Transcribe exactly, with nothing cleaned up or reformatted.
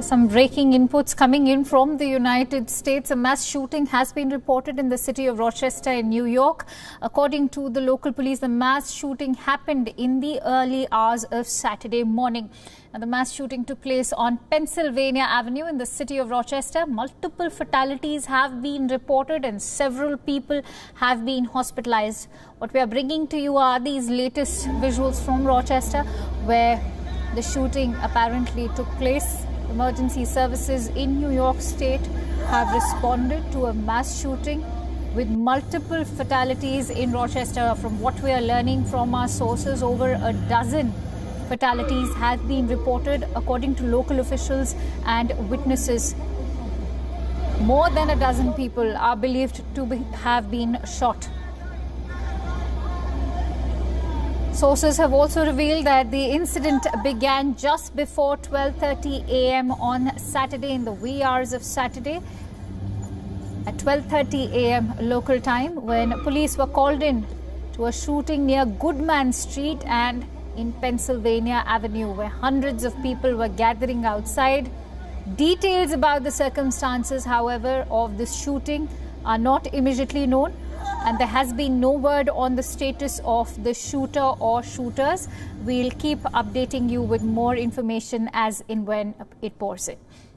Some breaking inputs coming in from the United States. A mass shooting has been reported in the city of Rochester in New York. According to the local police, the mass shooting happened in the early hours of Saturday morning. Now, the mass shooting took place on Pennsylvania Avenue in the city of Rochester. Multiple fatalities have been reported and several people have been hospitalized. What we are bringing to you are these latest visuals from Rochester, where the shooting apparently took place. Emergency services in New York State have responded to a mass shooting with multiple fatalities in Rochester. From what we are learning from our sources, over a dozen fatalities have been reported according to local officials and witnesses. More than a dozen people are believed to be, have been shot. Sources have also revealed that the incident began just before twelve thirty a m on Saturday, in the wee hours of Saturday, at twelve thirty a m local time, when police were called in to a shooting near Goodman Street and in Pennsylvania Avenue, where hundreds of people were gathering outside. Details about the circumstances, however, of this shooting are not immediately known, and there has been no word on the status of the shooter or shooters. We'll keep updating you with more information as and when it pours in.